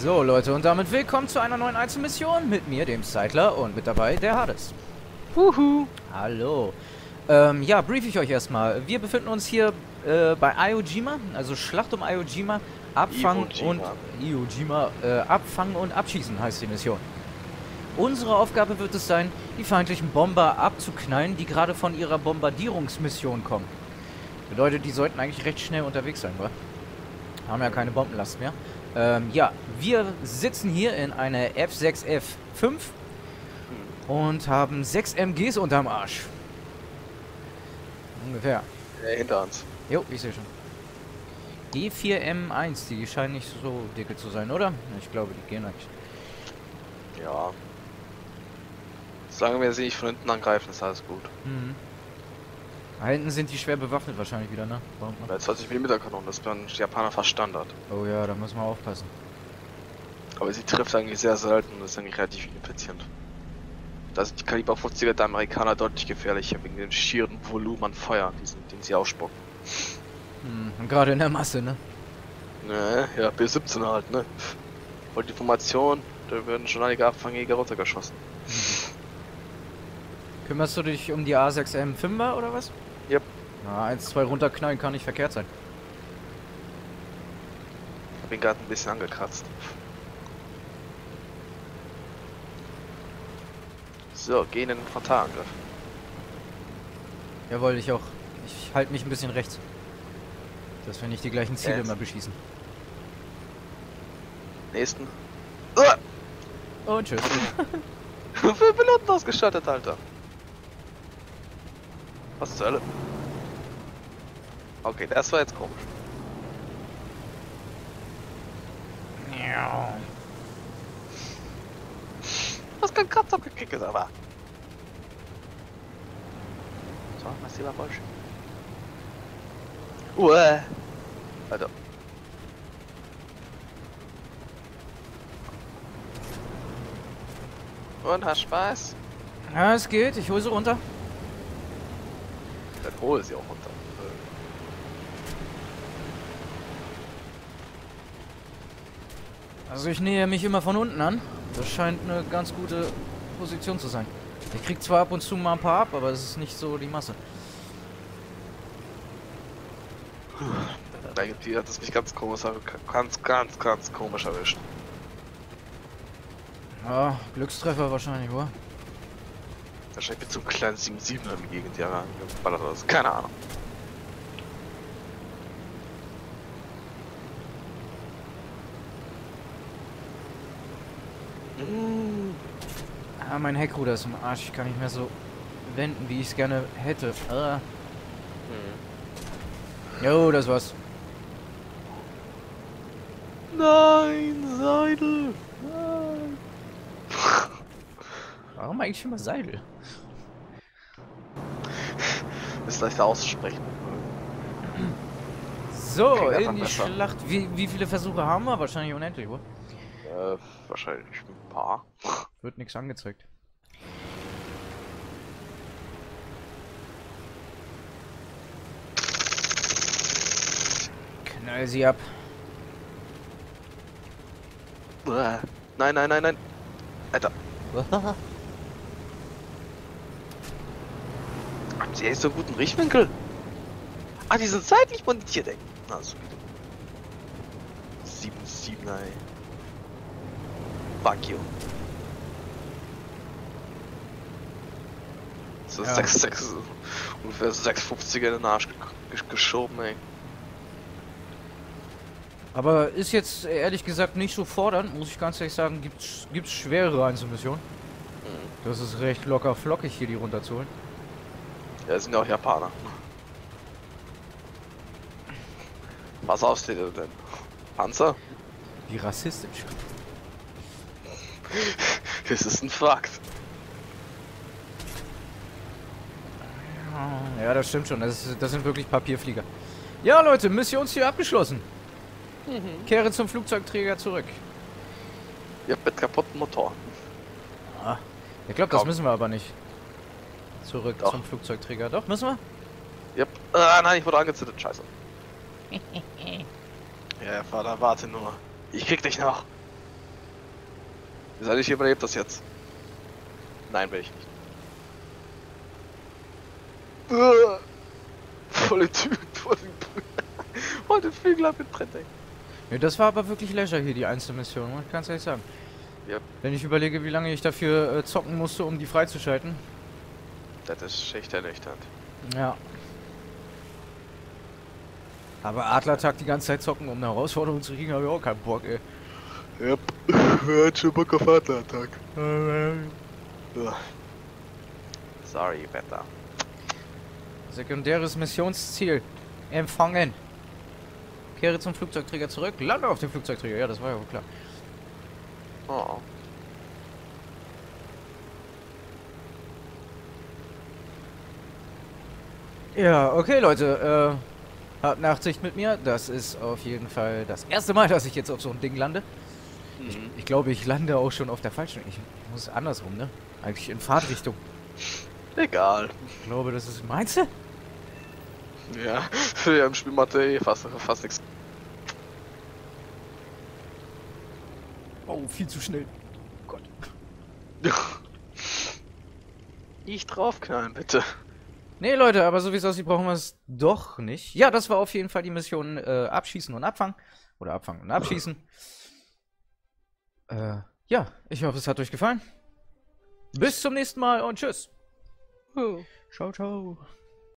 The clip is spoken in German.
So Leute, und damit willkommen zu einer neuen Einzelmission mit mir, dem Side'ler, und mit dabei der Hades. Huhu! Hallo! Ja, brief ich euch erstmal. Wir befinden uns hier bei Iwo Jima, also Schlacht um Iwo Jima, Abfangen und Abschießen heißt die Mission. Unsere Aufgabe wird es sein, die feindlichen Bomber abzuknallen, die gerade von ihrer Bombardierungsmission kommen. Bedeutet, die sollten eigentlich recht schnell unterwegs sein, oder? Haben ja keine Bombenlast mehr. Ja, wir sitzen hier in einer F6F5 und haben 6 MGs unterm Arsch. Ungefähr. Hinter uns. Jo, ich sehe schon. G4M1, die scheinen nicht so dicke zu sein, oder? Ich glaube, die gehen eigentlich. Ja. Solange wir sie nicht von hinten angreifen, ist alles gut. Mhm. Da hinten sind die schwer bewaffnet wahrscheinlich wieder, ne? 20 mm Kanonen, das ist bei den Japaner fast Standard. Oh ja, da müssen wir aufpassen. Aber sie trifft eigentlich sehr selten und ist eigentlich relativ ineffizient. Da sind die Kaliber 50er der Amerikaner deutlich gefährlicher, wegen dem schieren Volumen an Feuer, den sie ausspucken. Hm, gerade in der Masse, ne? Ne, ja, B-17 halt, ne? Und die Formation, da werden schon einige Abfangjäger runtergeschossen. Kümmerst du dich um die A6M5 oder was? Yep. Na, 1, 2 runterknallen kann nicht verkehrt sein. Ich hab ihn gerade ein bisschen angekratzt. So, geh in den Frontalangriff. Jawohl, ich auch. Ich halte mich ein bisschen rechts. Dass wir nicht die gleichen Ziele immer beschießen. Nächsten. Und tschüss. Für Piloten ausgestattet, Alter. Was zur Hölle? Okay, das war jetzt komisch. Ja. Was kann Katz abgekickt ist, aber. So, was hier war falsch. Alter. Und hast Spaß? Ja, es geht. Ich hole sie runter. Dann hole sie auch runter. Also ich nähe mich immer von unten an. Das scheint eine ganz gute Position zu sein. Ich krieg zwar ab und zu mal ein paar ab, aber es ist nicht so die Masse. Da gibt die, hat das mich ganz komisch erwischt. Ja, Glückstreffer wahrscheinlich, oder? Wahrscheinlich mit so einem kleinen 7-7er gegen die anderen geballert aus. Keine Ahnung. Ah, mein Heckruder ist im Arsch. Ich kann nicht mehr so wenden, wie ich es gerne hätte. Jo, das war's. Nein, Seidel! Nein. Warum eigentlich immer Seidel? Ist leichter auszusprechen. So, okay, in die besser. Schlacht. Wie viele Versuche haben wir? Wahrscheinlich unendlich, oder? Wahrscheinlich ein paar. Wird nichts angezeigt. Knall sie ab. Nein, nein, nein, nein. Alter. Haben sie echt so einen guten Richtwinkel? Ah, die sind seitlich montiert, ey. Na, so wieder. 7-7, ey. Fuck you. So ja. 6-6, ungefähr 650er in den Arsch geschoben, ey. Aber ist jetzt ehrlich gesagt nicht so fordernd, muss ich ganz ehrlich sagen, gibt's schwerere Einzelmissionen. Das ist recht locker flockig, hier die runterzuholen. Ja, das sind ja auch Japaner. Was aussteht denn? Panzer? Wie rassistisch. Das ist ein Fakt. Ja, das stimmt schon. Das sind wirklich Papierflieger. Ja, Leute, Mission hier abgeschlossen. Kehre zum Flugzeugträger zurück. Ja, mit kaputten Motor. Ah, ich glaube, das müssen wir aber nicht. Zurück zum Flugzeugträger. Doch, müssen wir? Ja. Nein, ich wurde angezündet. Scheiße. Ja, Vater, warte nur. Ich krieg dich noch. Das heißt, ich überlebe das jetzt. Nein, will ich nicht. Volle Tür vor dem Prügel. Oh, den Flügler mit Bretteck. Ja, das war aber wirklich Leisure hier, die Einzelmission, muss ich ganz ehrlich sagen. Ja. Wenn ich überlege, wie lange ich dafür zocken musste, um die freizuschalten. Das ist echt ernüchternd. Ja. Aber Adlertag die ganze Zeit zocken, um eine Herausforderung zu kriegen, habe ich auch keinen Bock, ey. Ja, wer hat schon Bock auf Adlertag? Sorry, Wetter. Sekundäres Missionsziel. Empfangen. Kehre zum Flugzeugträger zurück. Lande auf dem Flugzeugträger. Ja, das war ja wohl klar. Oh. Ja, okay, Leute. Habt Nachsicht mit mir. Das ist auf jeden Fall das erste Mal, dass ich jetzt auf so ein Ding lande. Mhm. Ich glaube, ich lande auch schon auf der falschen. Ich muss andersrum, ne? Eigentlich in Fahrtrichtung. Egal. Ich glaube, das ist... Meinst du? Ja, für im Spiel Mathe fast nichts. Oh, viel zu schnell. Gott. Nicht draufknallen, bitte. Nee, Leute, aber so wie es aussieht, brauchen wir es doch nicht. Ja, das war auf jeden Fall die Mission Abschießen und Abfangen. Oder Abfangen und Abschießen. Ja, ich hoffe, es hat euch gefallen. Bis zum nächsten Mal und tschüss. Ciao, ciao.